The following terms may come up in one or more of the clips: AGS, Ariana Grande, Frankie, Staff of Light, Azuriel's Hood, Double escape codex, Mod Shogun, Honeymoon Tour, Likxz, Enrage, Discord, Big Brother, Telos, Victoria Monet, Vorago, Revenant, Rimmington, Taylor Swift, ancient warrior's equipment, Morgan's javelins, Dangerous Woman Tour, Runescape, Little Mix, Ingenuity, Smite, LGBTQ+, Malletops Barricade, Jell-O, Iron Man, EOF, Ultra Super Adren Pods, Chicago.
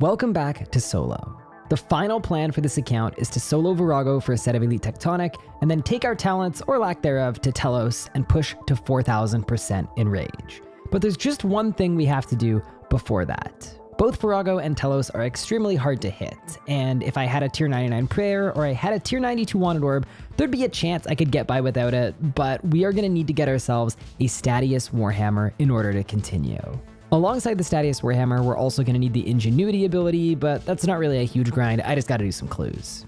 Welcome back to Solo. The final plan for this account is to solo Vorago for a set of Elite Tectonic, and then take our talents, or lack thereof, to Telos and push to 4,000% Enrage. But there's just one thing we have to do before that. Both Vorago and Telos are extremely hard to hit, and if I had a tier 99 prayer or I had a tier 92 wanted orb, there'd be a chance I could get by without it, but we are going to need to get ourselves a Statius Warhammer in order to continue. Alongside the Statius Warhammer, we're also going to need the Ingenuity ability, but that's not really a huge grind, I just got to do some clues.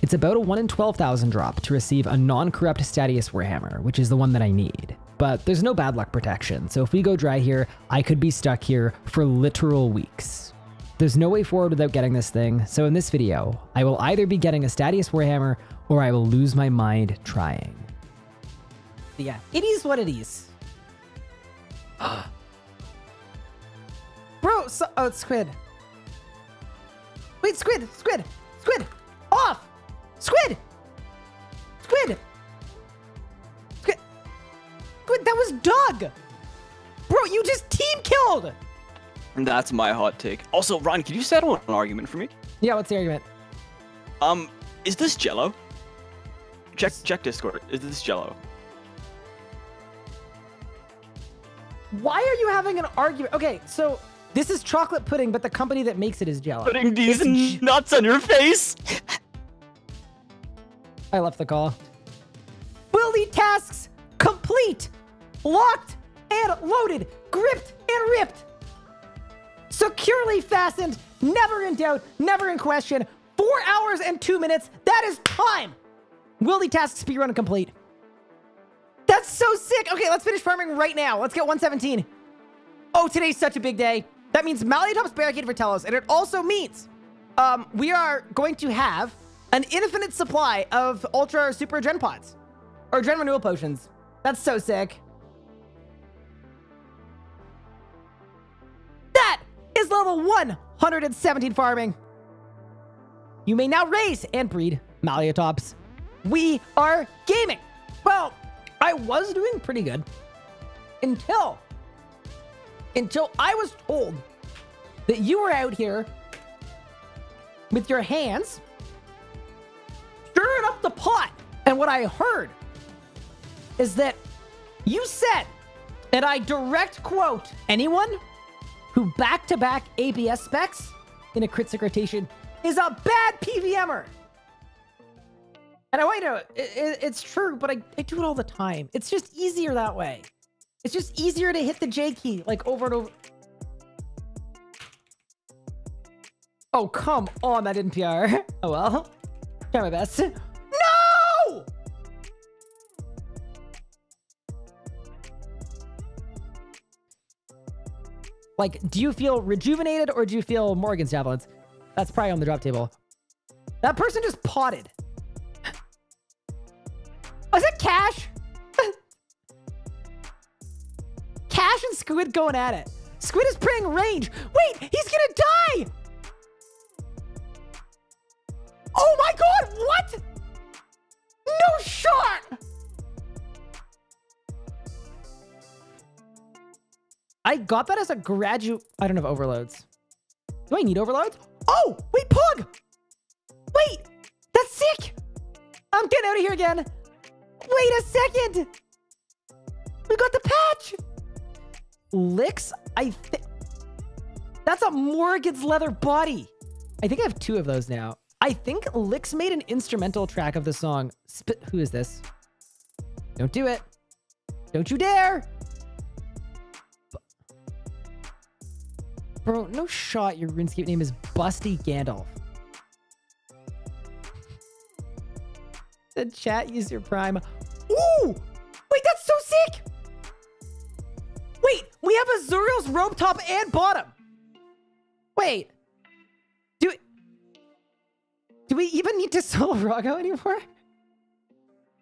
It's about a 1 in 12,000 drop to receive a non-corrupt Statius Warhammer, which is the one that I need. But there's no bad luck protection, so if we go dry here, I could be stuck here for literal weeks. There's no way forward without getting this thing, so in this video, I will either be getting a Statius Warhammer, or I will lose my mind trying. Yeah, it is what it is. Bro, so, oh, it's squid. Wait, squid, off, squid, that was Doug. Bro, you just team killed. That's my hot take. Also, Ryan, can you settle an argument for me? Yeah, what's the argument? Is this Jello? Check Discord, is this Jello? Why are you having an argument? Okay, so this is chocolate pudding, but the company that makes it is Jell-O. Putting these nuts on your face. I left the call. Willy tasks complete. Locked and loaded. Gripped and ripped. Securely fastened. Never in doubt. Never in question. 4 hours and 2 minutes. That is time. Willy tasks speedrun complete. That's so sick. Okay, let's finish farming right now. Let's get 117. Oh, today's such a big day. That means Malletops Barricade for Telos, and it also means we are going to have an infinite supply of Ultra Super Adren Pods, or Adren Renewal Potions. That's so sick. That is level 117 farming. You may now raise and breed Malletops. We are gaming. Well, I was doing pretty good until I was told that you were out here with your hands stirring up the pot. And what I heard is that you said, and I direct quote, anyone who back-to-back ABS specs in a crit secretation is a bad PVMer. And I want you to know, it's true, but I do it all the time. It's just easier that way. It's just easier to hit the J key, like, over and over. Oh, come on, that didn't PR. Oh, well. Try my best. No! Like, do you feel rejuvenated or do you feel Morgan's javelins? That's probably on the drop table. That person just potted. Was it Cash? Cash and Squid going at it. Squid is praying range. Wait, he's gonna die! Oh my god, what? No shot! I got that as a graduate. I don't have overloads. Do I need overloads? Oh, wait, Pog! Wait, that's sick! I'm getting out of here again. Wait a second! We got the patch! Licks? That's a Morgan's leather body. I think I have 2 of those now. I think Licks made an instrumental track of the song. Who is this? Don't do it. Don't you dare! Bro, no shot. Your Runescape name is Busty Gandalf. The chat, use your prime. Ooh! Wait, that's so sick! Wait, we have Azuriel's Rope Top and Bottom! Wait. Do we even need to solo Vorago anymore?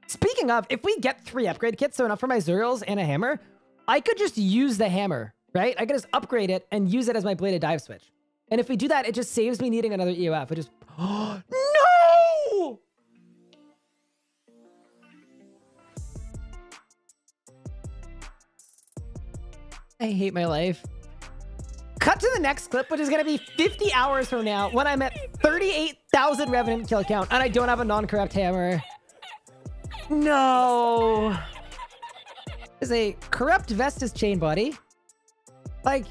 Speaking of, if we get 3 upgrade kits, so enough for my Azuriel's and a hammer, I could just use the hammer, right? I could just upgrade it and use it as my Bladed Dive Switch. And if we do that, it just saves me needing another EOF, which is... No! I hate my life. Cut to the next clip, which is going to be 50 hours from now, when I'm at 38,000 Revenant kill count, and I don't have a non-corrupt hammer. No. There's a corrupt Vestas chain body. Like,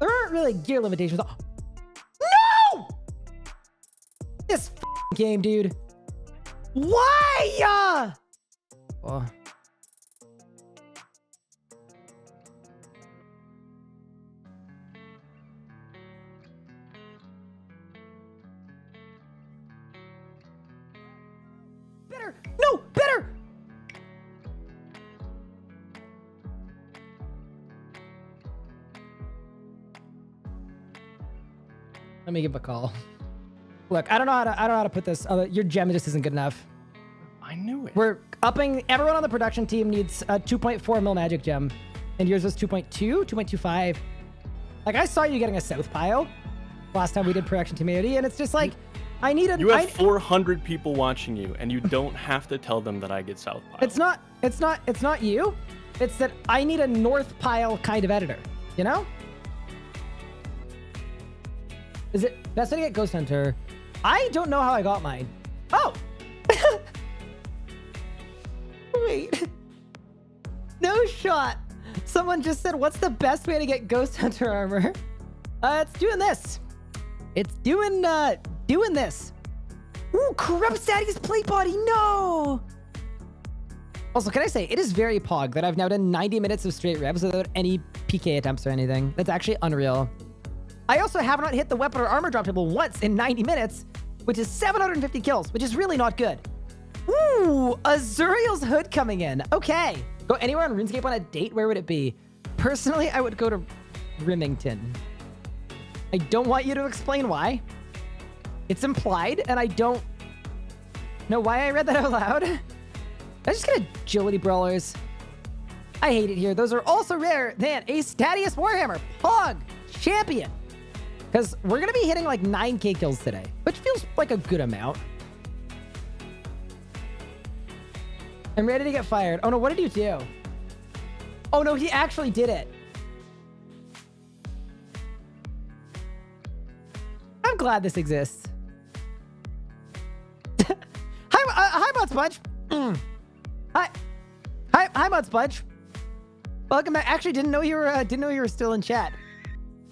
there aren't really gear limitations. No! This f***ing game, dude. Why? Oh. Better! No! Better! Let me give him a call. Look, I don't know how to put this. Your gem just isn't good enough. I knew it. We're upping. Everyone on the production team needs a 2.4 mil magic gem, and yours was 2.2, 2.25. Like, I saw you getting a south pile last time we did production team AOD, and it's just like, I need a. You have 400 people watching you, and you don't have to tell them that I get south pile. It's not you. It's that I need a north pile kind of editor. You know. Is it best way to get Ghost Hunter? I don't know how I got mine. Oh! Wait. No shot. Someone just said, what's the best way to get Ghost Hunter armor? It's doing this. It's doing this. Ooh, corrupt Statius plate body, no! Also, can I say, it is very pog that I've now done 90 minutes of straight revs without any PK attempts or anything. That's actually unreal. I also have not hit the weapon or armor drop table once in 90 minutes, which is 750 kills, which is really not good. Ooh, Azuriel's Hood coming in. Okay. Go anywhere on RuneScape on a date? Where would it be? Personally, I would go to Rimmington. I don't want you to explain why. It's implied, and I don't know why I read that out loud. I just get agility brawlers. I hate it here. Those are also rarer than a Statius Warhammer Pog Champion. Because we're going to be hitting like 9k kills today, which feels like a good amount. I'm ready to get fired. Oh no, what did you do? Oh no, he actually did it. I'm glad this exists. Hi, Mudspudge. Hi, Mudspudge. Welcome back. Actually, didn't know you were still in chat.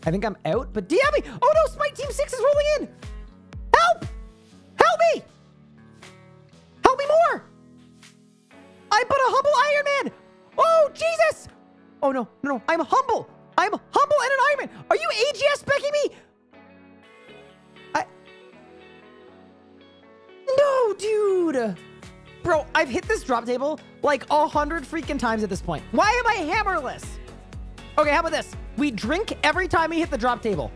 I think I'm out, but DM me! Oh no, Smite Team 6 is rolling in! Help! Help me! Help me more! I'm but a humble Iron Man! Oh, Jesus! Oh no, no, no, I'm humble! I'm humble and an Iron Man! Are you AGS becking me? No, dude! Bro, I've hit this drop table like 100 freaking times at this point. Why am I hammerless? Okay, how about this? We drink every time we hit the drop table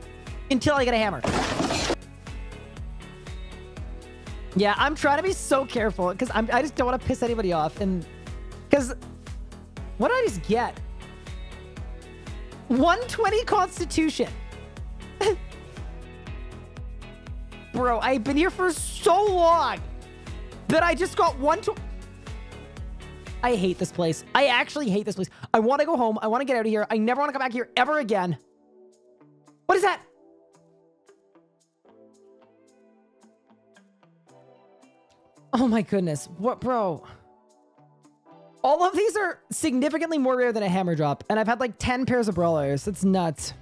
until I get a hammer. Yeah, I'm trying to be so careful because I just don't want to piss anybody off. And because what did I just get? 120 Constitution. Bro, I've been here for so long that I just got 120. I hate this place. I actually hate this place. I want to go home. I want to get out of here. I never want to come back here ever again. What is that? Oh my goodness. What, bro? All of these are significantly more rare than a hammer drop. And I've had like 10 pairs of brawlers. It's nuts.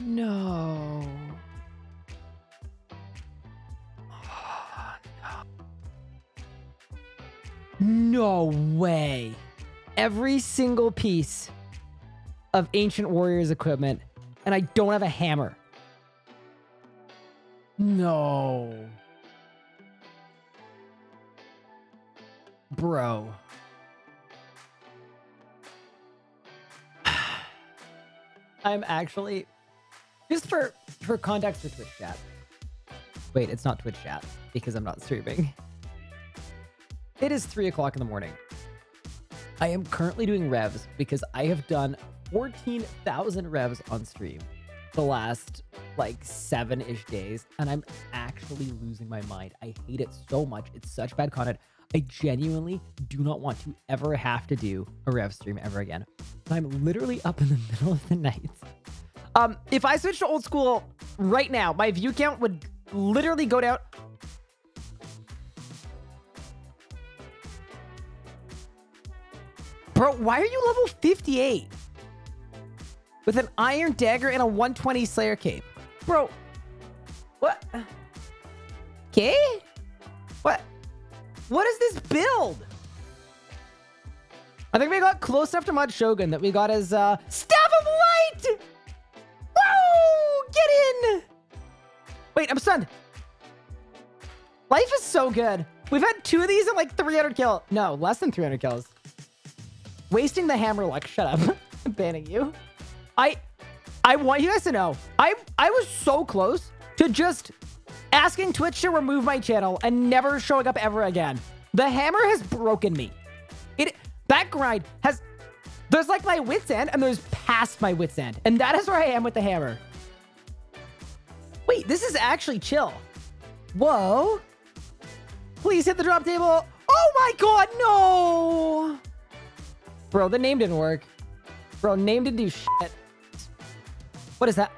No. No way. Every single piece of ancient warrior's equipment, and I don't have a hammer. No. Bro. I'm actually... Just for context with Twitch chat. Wait, it's not Twitch chat, because I'm not streaming. It is 3 o'clock in the morning. I am currently doing revs because I have done 14,000 revs on stream the last like 7-ish days. And I'm actually losing my mind. I hate it so much. It's such bad content. I genuinely do not want to ever have to do a rev stream ever again. I'm literally up in the middle of the night. If I switch to old school right now, my view count would literally go down. Bro, why are you level 58? With an iron dagger and a 120 Slayer cape. Bro, what? Okay? What? What is this build? I think we got close enough to Mod Shogun that we got as Staff of Light! Woo! Get in! Wait, I'm stunned. Life is so good. We've had two of these at like 300 kills. No, less than 300 kills. Wasting the hammer luck. Shut up. I'm banning you. I want you guys to know, I was so close to just asking Twitch to remove my channel and never showing up ever again. The hammer has broken me. That grind has... There's like my wit's end and there's past my wit's end. And that is where I am with the hammer. Wait, this is actually chill. Whoa. Please hit the drop table. Oh my god, no! Bro, the name didn't work. Bro, name didn't do shit. What is that?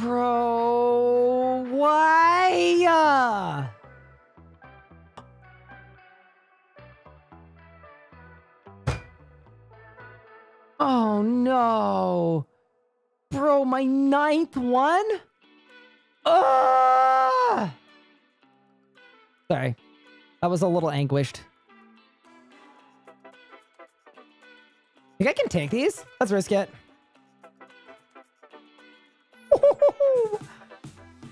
Bro, why? Oh no, bro, my 9th one. Sorry, that was a little anguished. Think I can tank these? Let's risk it.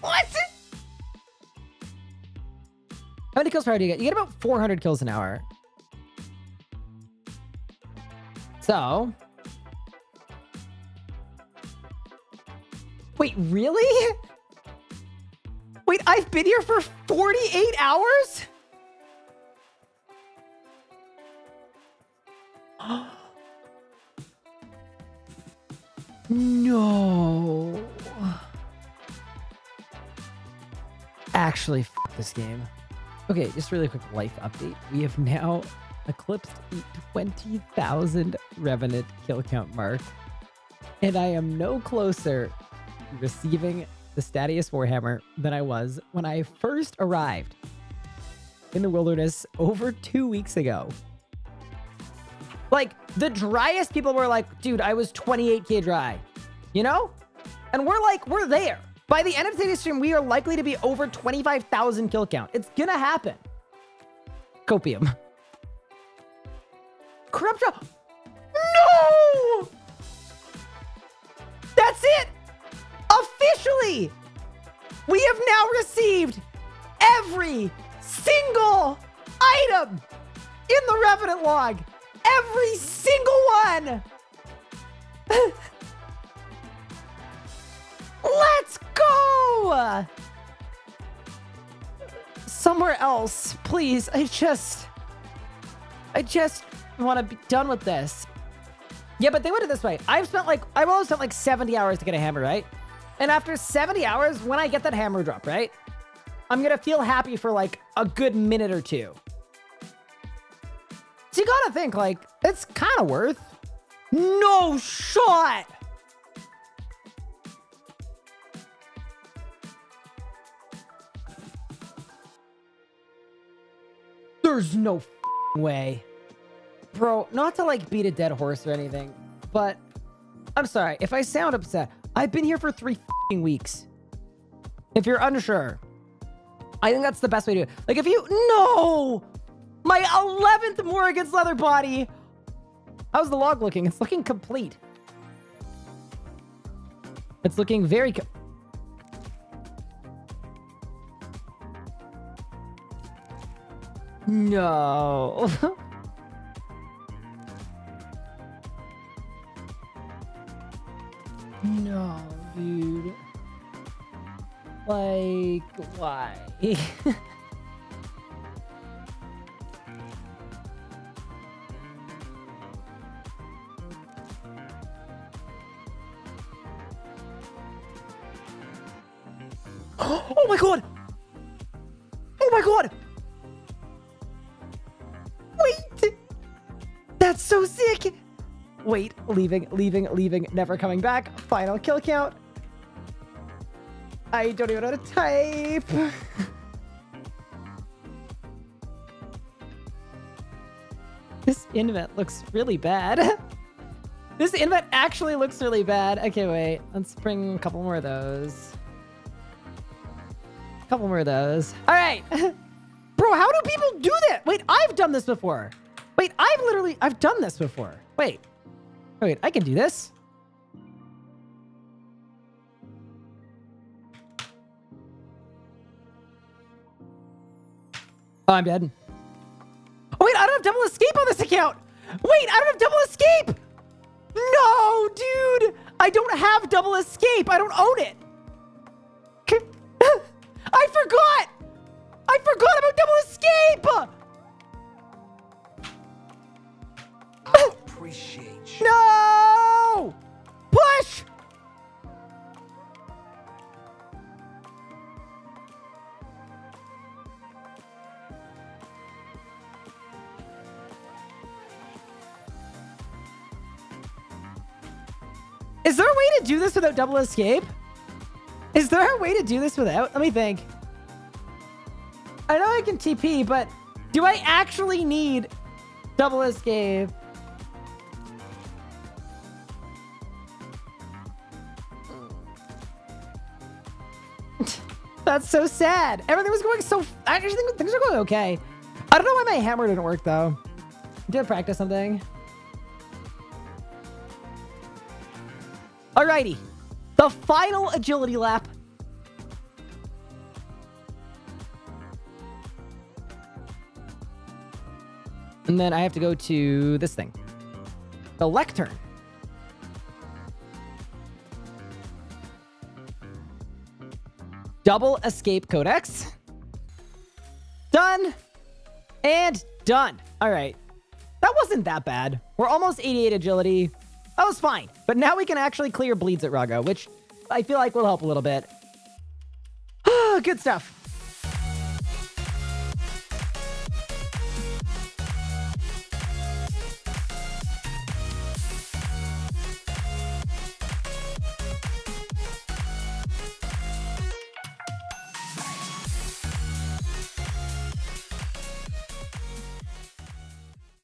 What? How many kills per hour do you get? You get about 400 kills an hour. So... Wait, really? Wait, I've been here for 48 hours? Oh. No. Actually, f this game. Okay, just really quick life update. We have now eclipsed the 20,000 Revenant kill count mark. And I am no closer to receiving the Statius Warhammer than I was when I first arrived in the wilderness over 2 weeks ago. Like, the driest people were like, dude, I was 28k dry, you know? And we're like, we're there. By the end of today's stream, we are likely to be over 25,000 kill count. It's gonna happen. Copium. Corrupt Shop. No! That's it! Officially! We have now received every single item in the Revenant log. Every single one! Let's go! Somewhere else, please. I just want to be done with this. Yeah, but they went it this way. I've always spent like 70 hours to get a hammer, right? And after 70 hours, when I get that hammer drop, right? I'm gonna feel happy for like a good minute or two. So you gotta think, like, it's kind of worth... No shot! There's no way. Bro, not to, like, beat a dead horse or anything, but... I'm sorry, if I sound upset, I've been here for 3 weeks. If you're unsure, I think that's the best way to do it. Like, if you... No! My 11th Morgan's leather body. How's the log looking? It's looking complete. It's looking very... No. No, dude. Like, why? Oh my god! Oh my god! Wait! That's so sick! Wait, leaving, never coming back. Final kill count. I don't even know how to type. This invent looks really bad. This invent actually looks really bad. Okay, wait. Let's bring a couple more of those. All right. Bro, how do people do that? Wait, I've done this before. Wait, I've done this before. Wait. Wait, I can do this. Oh, I'm dead. Oh, wait, I don't have double escape on this account. Wait, I don't have double escape. No, dude. I don't have double escape. I don't own it. I forgot. I forgot about double escape. I appreciate you. No. Push. Is there a way to do this without double escape? Is there a way to do this without? Let me think. I know I can TP, but do I actually need double escape? That's so sad. Everything was going so... I actually think things are going okay. I don't know why my hammer didn't work, though. Did I practice something? Alrighty, the final agility lap. And then I have to go to this thing. The lectern. Double escape codex. Done. And done. Alright. That wasn't that bad. We're almost 88 agility. That was fine. But now we can actually clear bleeds at Rago, which I feel like will help a little bit. Good stuff.